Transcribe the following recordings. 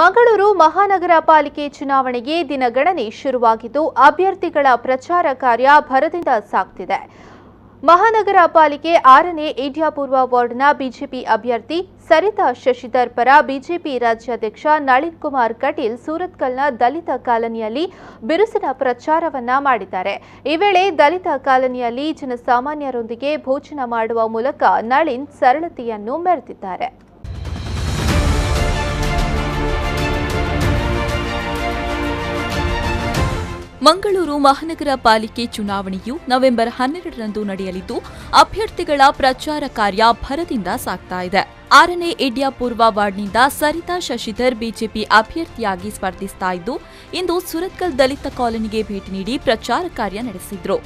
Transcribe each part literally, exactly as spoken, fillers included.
ಮಂಗಳೂರು ಮಹಾನಗರ ಪಾಲಿಕೆ ಚುನಾವಣೆಗೆ ದಿನಗಣನೆ ಶುರುವಾಗಿದ್ದು ಅಭ್ಯರ್ಥಿಗಳ ಪ್ರಚಾರ ಕಾರ್ಯ ಭರದಿಂದ ಸಾಗುತ್ತಿದೆ। ಮಹಾನಗರ ಪಾಲಿಕೆ ಆರನೇ ಏಡ್ಯಾ ಪೂರ್ವ ವಾರ್ಡ್ನ ಬಿಜೆಪಿ ಅಭ್ಯರ್ಥಿ ಸರಿತಾ ಶಶಿಧರ್ ಪರ ಬಿಜೆಪಿ ರಾಜ್ಯಾಧ್ಯಕ್ಷ ನಳಿನ್ ಕುಮಾರ್ ಕಟೀಲ್ ಸೂರತ್ಕಲ್ನ ದಲಿತ ಕಾಲನಿಯಲ್ಲಿ ಬಿರುಸಿನ ಪ್ರಚಾರವನ್ನ ಮಾಡಿದ್ದಾರೆ। ಈ ವೇಳೆ ದಲಿತ ಕಾಲನಿಯಲ್ಲಿ ಜನಸಾಮಾನ್ಯರೊಂದಿಗೆ ಭೋಜನ ಮಾಡುವ ಮೂಲಕ ನಳಿನ್ ಸರಳತೆಯನ್ನು ಮೆರೆದಿದ್ದಾರೆ। ಮಂಗಳೂರು ಮಹಾನಗರ ಪಾಲಿಕೆ ಚುನಾವಣೆಯು ನವೆಂಬರ್ ಹನ್ನೆರಡರಂದು ನಡೆಯಲಿದ್ದು ಅಭ್ಯರ್ಥಿಗಳ ಪ್ರಚಾರ ಕಾರ್ಯ ಭರದಿಂದ ಸಾಗ್ತಾ ಇದೆ। ಆರನೇ ಏಡ್ಯಾ ಪೂರ್ವ ವಾರ್ಡ್ನಿಂದ ಸರಿತಾ ಶಶಿಧರ್ ಬಿಜೆಪಿ ಅಭ್ಯರ್ಥಿಯಾಗಿ ಸ್ಪರ್ಧಿಸ್ತಾ ಇದ್ದು ಇಂದು ಸುರತ್ಕಲ್ ದಲಿತ ಕಾಲೋನಿಗೆ ಭೇಟಿ ನೀಡಿ ಪ್ರಚಾರ ಕಾರ್ಯ ನಡೆಸಿದ್ರು।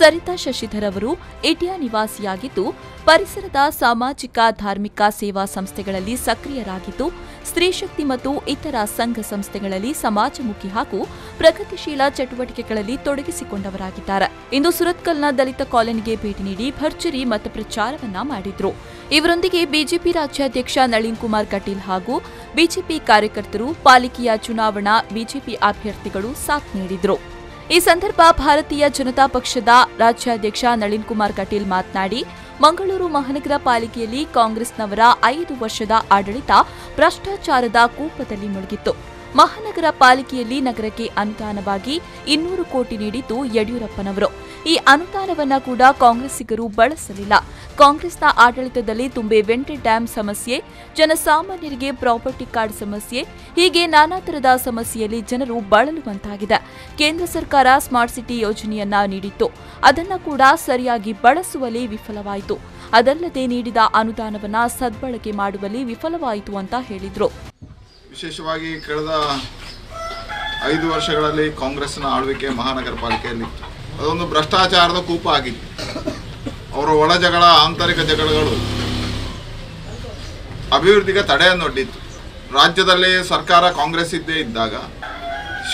ಸರಿತಾ ಶಶಿಧರ್ ಅವರು ಏಡ್ಯಾ ನಿವಾಸಿಯಾಗಿದ್ದು ಪರಿಸರದ ಸಾಮಾಜಿಕ ಧಾರ್ಮಿಕ ಸೇವಾ ಸಂಸ್ಥೆಗಳಲ್ಲಿ ಸಕ್ರಿಯರಾಗಿದ್ದು ಸ್ತ್ರೀಶಕ್ತಿ ಮತ್ತು ಇತರ ಸಂಘ ಸಂಸ್ಥೆಗಳಲ್ಲಿ ಸಮಾಜಮುಖಿ ಹಾಗೂ ಪ್ರಗತಿಶೀಲ ಚಟುವಟಿಕೆಗಳಲ್ಲಿ ತೊಡಗಿಸಿಕೊಂಡವರಾಗಿದ್ದಾರೆ। ಇಂದು ಸುರತ್ಕಲ್ನ ದಲಿತ ಕಾಲೋನಿಗೆ ಭೇಟಿ ನೀಡಿ ಭರ್ಜರಿ ಮತಪ್ರಚಾರವನ್ನ ಮಾಡಿದ್ರು। ಇವರೊಂದಿಗೆ ಬಿಜೆಪಿ ರಾಜ್ಯಾಧ್ಯಕ್ಷ ನಳಿನ್ ಕುಮಾರ್ ಕಟೀಲ್ ಹಾಗೂ ಬಿಜೆಪಿ ಕಾರ್ಯಕರ್ತರು ಪಾಲಿಕೆಯ ಚುನಾವಣಾ ಬಿಜೆಪಿ ಅಭ್ಯರ್ಥಿಗಳು ಸಾಥ್ ನೀಡಿದ್ರು। ಈ ಸಂದರ್ಭ ಭಾರತೀಯ ಜನತಾ ಪಕ್ಷದ ರಾಜ್ಯಾಧ್ಯಕ್ಷ ನಳಿನ್ ಕುಮಾರ್ ಕಟೀಲ್ ಮಾತನಾಡಿ ಮಂಗಳೂರು ಮಹಾನಗರ ಪಾಲಿಕೆಯಲ್ಲಿ ಕಾಂಗ್ರೆಸ್ನವರ ಐದು ವರ್ಷದ ಆಡಳಿತ ಭ್ರಷ್ಟಾಚಾರದ ಕೂಪದಲ್ಲಿ ಮುಳುಗಿತ್ತು। ಮಹಾನಗರ ಪಾಲಿಕೆಯಲ್ಲಿ ನಗರಕ್ಕೆ ಅನುದಾನವಾಗಿ ಇನ್ನೂರು ಕೋಟಿ ನೀಡಿದ್ದು ಯಡಿಯೂರಪ್ಪನವರು। ಈ ಅನುದಾನವನ್ನು ಕೂಡ ಕಾಂಗ್ರೆಸ್ಸಿಗರು ಬಳಸಲಿಲ್ಲ। ಕಾಂಗ್ರೆಸ್ನ ಆಡಳಿತದಲ್ಲಿ ತುಂಬೆ ವೆಂಟೆ ಡ್ಯಾಂ ಸಮಸ್ಯೆ, ಜನಸಾಮಾನ್ಯರಿಗೆ ಪ್ರಾಪರ್ಟಿ ಕಾರ್ಡ್ ಸಮಸ್ಯೆ, ಹೀಗೆ ನಾನಾ ತರಹದ ಸಮಸ್ಯೆಯಲ್ಲಿ ಜನರು ಬಳಲುವಂತಾಗಿದೆ। ಕೇಂದ್ರ ಸರ್ಕಾರ ಸ್ಮಾರ್ಟ್ ಸಿಟಿ ಯೋಜನೆಯನ್ನ ನೀಡಿತ್ತು, ಅದನ್ನು ಕೂಡ ಸರಿಯಾಗಿ ಬಳಸುವಲ್ಲಿ ವಿಫಲವಾಯಿತು, ಅದಲ್ಲದೆ ನೀಡಿದ ಅನುದಾನವನ್ನು ಸದ್ಬಳಕೆ ಮಾಡುವಲ್ಲಿ ವಿಫಲವಾಯಿತು ಅಂತ ಹೇಳಿದರು। ವಿಶೇಷವಾಗಿ ಕಳೆದ ಐದು ವರ್ಷಗಳಲ್ಲಿ ಕಾಂಗ್ರೆಸ್ನ ಆಳ್ವಿಕೆ ಮಹಾನಗರ ಪಾಲಿಕೆಯಲ್ಲಿ ಅದೊಂದು ಭ್ರಷ್ಟಾಚಾರದ ಕೂಪ ಆಗಿದೆ। ಅವರ ಒಳ ಜಗಳ, ಆಂತರಿಕ ಜಗಳಗಳು ಅಭಿವೃದ್ಧಿಗೆ ತಡೆಯನ್ನೊಡ್ಡಿತ್ತು। ರಾಜ್ಯದಲ್ಲಿ ಸರ್ಕಾರ ಕಾಂಗ್ರೆಸ್ ಇದ್ದೇ ಇದ್ದಾಗ,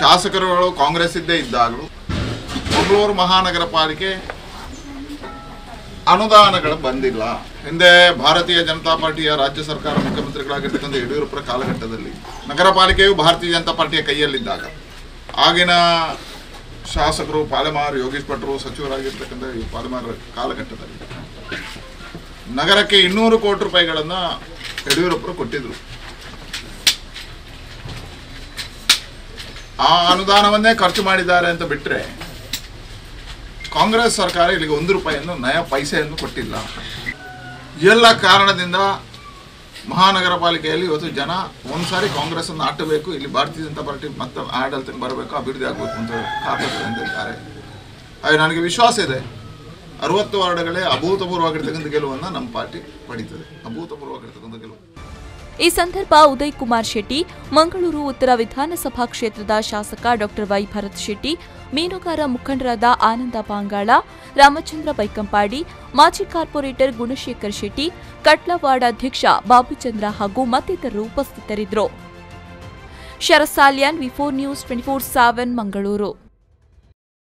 ಶಾಸಕರುಗಳು ಕಾಂಗ್ರೆಸ್ ಇದ್ದೇ ಇದ್ದಾಗಲೂ ಮಂಗಳೂರು ಮಹಾನಗರ ಪಾಲಿಕೆ ಅನುದಾನಗಳು ಬಂದಿಲ್ಲ। ಹಿಂದೆ ಭಾರತೀಯ ಜನತಾ ಪಾರ್ಟಿಯ ರಾಜ್ಯ ಸರ್ಕಾರ ಮುಖ್ಯಮಂತ್ರಿಗಳಾಗಿರ್ತಕ್ಕಂಥ ಯಡಿಯೂರಪ್ಪರ ಕಾಲಘಟ್ಟದಲ್ಲಿ ನಗರ ಪಾಲಿಕೆಯು ಭಾರತೀಯ ಜನತಾ ಪಾರ್ಟಿಯ ಕೈಯಲ್ಲಿದ್ದಾಗ ಆಗಿನ ಶಾಸಕರು ಪಾಲೆಮಾರ್ ಯೋಗೀಶ್ ಭಟ್ರು ಸಚಿವರಾಗಿರ್ತಕ್ಕಂಥ ಈ ಪಾಲೆಮಾರ್ ಕಾಲಘಟ್ಟದಲ್ಲಿ ನಗರಕ್ಕೆ ಇನ್ನೂರು ಕೋಟಿ ರೂಪಾಯಿಗಳನ್ನು ಯಡಿಯೂರಪ್ಪರು ಕೊಟ್ಟಿದ್ರು। ಆ ಅನುದಾನವನ್ನೇ ಖರ್ಚು ಮಾಡಿದ್ದಾರೆ ಅಂತ ಬಿಟ್ಟರೆ ಕಾಂಗ್ರೆಸ್ ಸರ್ಕಾರ ಇಲ್ಲಿಗೆ ಒಂದು ರೂಪಾಯಿಯನ್ನು ನಯ ಪೈಸೆಯನ್ನು ಕೊಟ್ಟಿಲ್ಲ। ಎಲ್ಲ ಕಾರಣದಿಂದ ಮಹಾನಗರ ಪಾಲಿಕೆಯಲ್ಲಿ ಇವತ್ತು ಜನ ಒಂದ್ಸಾರಿ ಕಾಂಗ್ರೆಸ್ಸನ್ನು ಆಟಬೇಕು, ಇಲ್ಲಿ ಭಾರತೀಯ ಜನತಾ ಪಾರ್ಟಿ ಮತ್ತೆ ಆಡಳಿತಕ್ಕೆ ಬರಬೇಕು, ಅಭಿವೃದ್ಧಿ ಆಗಬೇಕು ಅಂತ ಕಾಪಾಡಿಕೊಂಡಿದ್ದಾರೆ। ಹಾಗೆ ನನಗೆ ವಿಶ್ವಾಸ ಇದೆ, ಅರವತ್ತು ವಾರ್ಡ್ಗಳೇ ಅಭೂತಪೂರ್ವವಾಗಿರ್ತಕ್ಕಂಥ ಗೆಲುವನ್ನು ನಮ್ಮ ಪಾರ್ಟಿ ಪಡೀತದೆ, ಅಭೂತಪೂರ್ವವಾಗಿರ್ತಕ್ಕಂಥ ಗೆಲುವು। ಈ ಸಂದರ್ಭ ಉದಯ ಕುಮಾರ್ ಶೆಟ್ಟಿ, ಮಂಗಳೂರು ಉತ್ತರ ವಿಧಾನಸಭಾ ಕ್ಷೇತ್ರದ ಶಾಸಕ ಡಾ ವೈ ಭರತ್ ಶೆಟ್ಟಿ, ಮೀನುಗಾರ ಮುಖಂಡರಾದ ಆನಂದ ಪಾಂಗಾಳ, ರಾಮಚಂದ್ರ ಬೈಕಂಪಾಡಿ, ಮಾಜಿ ಕಾರ್ಪೊರೇಟರ್ ಗುಣಶೇಖರ್ ಶೆಟ್ಟಿ, ಕಟ್ಲವಾಡ ಅಧ್ಯಕ್ಷ ಬಾಬೂಚಂದ್ರ ಹಾಗೂ ಮತ್ತಿತರರು ಉಪಸ್ಥಿತರಿದ್ದರು। ಶರಸಾಲ್ಯಾನ್ V four news twenty four seven Mangaluru.